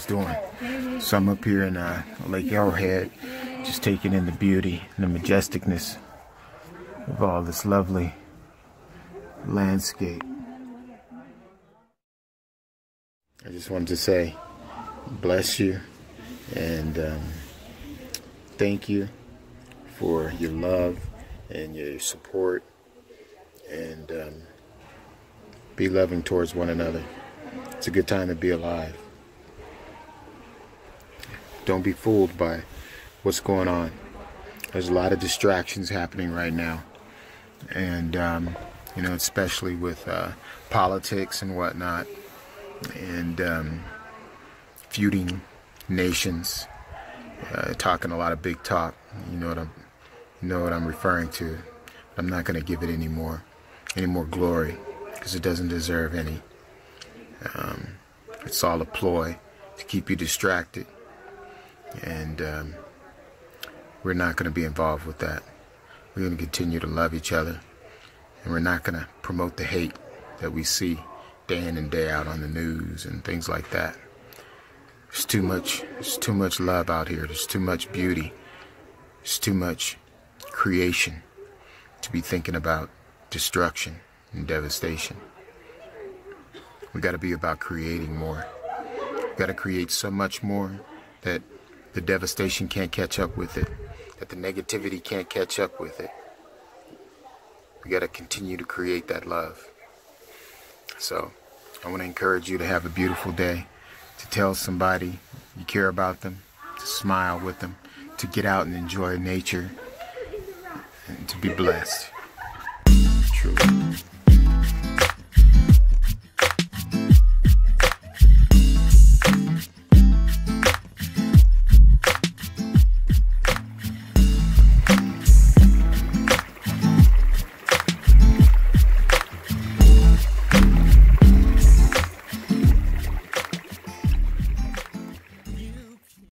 is doing. So I'm up here in Lake Arrowhead, just taking in the beauty and the majesticness of all this lovely landscape. I just wanted to say bless you and thank you for your love and your support, and be loving towards one another. It's a good time to be alive. Don't be fooled by what's going on. There's a lot of distractions happening right now, and you know, especially with politics and whatnot, and feuding nations, talking a lot of big talk. You know what I'm referring to. I'm not going to give it any more glory, because it doesn't deserve any. It's all a ploy to keep you distracted, and we're not going to be involved with that. We're going to continue to love each other, and we're not going to promote the hate that we see day in and day out on the news and things like that. There's too much love out here. There's too much beauty. There's too much creation to be thinking about destruction and devastation. We got to be about creating more. We got to create so much more that the devastation can't catch up with it, that the negativity can't catch up with it. We got to continue to create that love. So I want to encourage you to have a beautiful day, to tell somebody you care about them, to smile with them, to get out and enjoy nature, and to be blessed. Truly.